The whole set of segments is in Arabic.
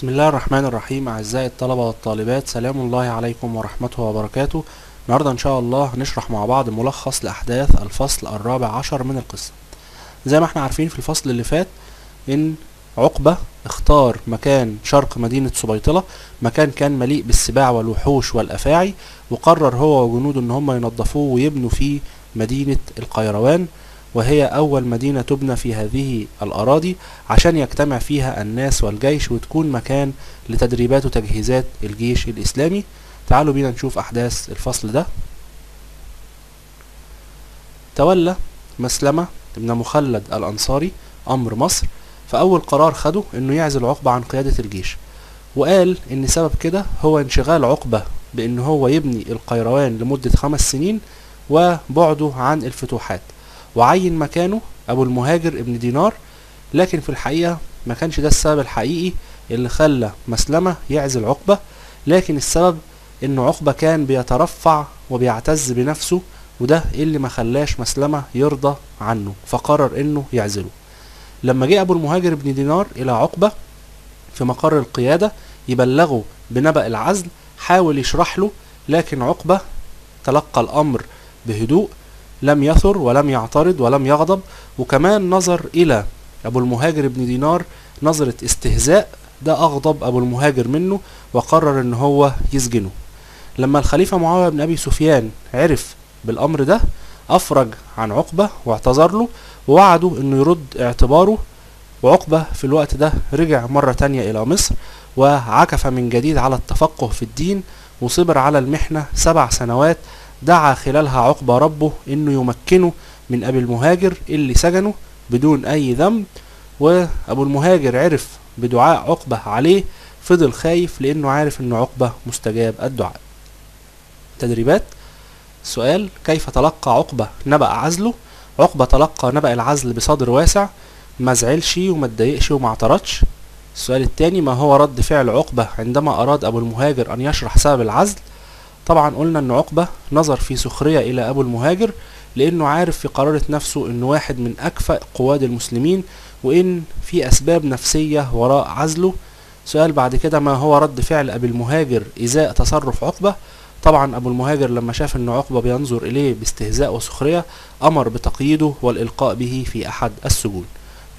بسم الله الرحمن الرحيم. أعزائي الطلبة والطالبات، سلام الله عليكم ورحمته وبركاته. النهاردة إن شاء الله هنشرح مع بعض ملخص لأحداث الفصل الرابع عشر من القصة. زي ما احنا عارفين في الفصل اللي فات إن عقبة اختار مكان شرق مدينة سبيطلة، مكان كان مليء بالسباع والوحوش والأفاعي، وقرر هو وجنوده إن هم ينظفوه ويبنوا فيه مدينة القيروان، وهي أول مدينة تبنى في هذه الأراضي عشان يجتمع فيها الناس والجيش وتكون مكان لتدريبات وتجهيزات الجيش الإسلامي. تعالوا بينا نشوف أحداث الفصل ده. تولى مسلمة بن مخلد الأنصاري أمر مصر، فأول قرار خده إنه يعزل عقبة عن قيادة الجيش، وقال إن سبب كده هو انشغال عقبة بإن هو يبني القيروان لمدة 5 سنين وبعده عن الفتوحات، وعين مكانه أبو المهاجر ابن دينار. لكن في الحقيقة ما كانش ده السبب الحقيقي اللي خلى مسلمة يعزل عقبة، لكن السبب إن عقبة كان بيترفع وبيعتز بنفسه، وده اللي ما خلاش مسلمة يرضى عنه، فقرر إنه يعزله. لما جه أبو المهاجر ابن دينار إلى عقبة في مقر القيادة يبلغه بنبأ العزل، حاول يشرح له، لكن عقبة تلقى الأمر بهدوء، لم يثر ولم يعترض ولم يغضب، وكمان نظر إلى أبو المهاجر ابن دينار نظرة استهزاء، ده أغضب أبو المهاجر منه وقرر إن هو يسجنه. لما الخليفة معاوية بن أبي سفيان عرف بالأمر ده أفرج عن عقبة واعتذر له ووعده إنه يرد اعتباره، وعقبة في الوقت ده رجع مرة تانية إلى مصر وعكف من جديد على التفقه في الدين، وصبر على المحنة 7 سنوات دعا خلالها عقبة ربه إنه يمكنه من أبي المهاجر اللي سجنه بدون أي ذنب. وأبو المهاجر عرف بدعاء عقبة عليه، فضل خايف لأنه عارف إن عقبة مستجاب الدعاء. تدريبات. سؤال: كيف تلقى عقبة نبأ عزله؟ عقبة تلقى نبأ العزل بصدر واسع، ما زعلش وما اتضايقش وما اعترضش. السؤال الثاني: ما هو رد فعل عقبة عندما أراد أبو المهاجر أن يشرح سبب العزل؟ طبعا قلنا ان عقبة نظر في سخرية الى ابو المهاجر لانه عارف في قرارة نفسه انه واحد من اكفأ قواد المسلمين، وان في اسباب نفسية وراء عزله. سؤال بعد كده: ما هو رد فعل ابو المهاجر ازاء تصرف عقبة؟ طبعا ابو المهاجر لما شاف ان عقبة بينظر اليه باستهزاء وسخرية امر بتقييده والالقاء به في احد السجون.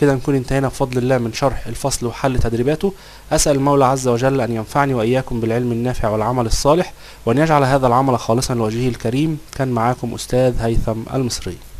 كده نكون انتهينا بفضل الله من شرح الفصل وحل تدريباته. أسأل المولى عز وجل أن ينفعني وإياكم بالعلم النافع والعمل الصالح، وأن يجعل هذا العمل خالصا لوجهه الكريم. كان معاكم أستاذ هيثم المصري.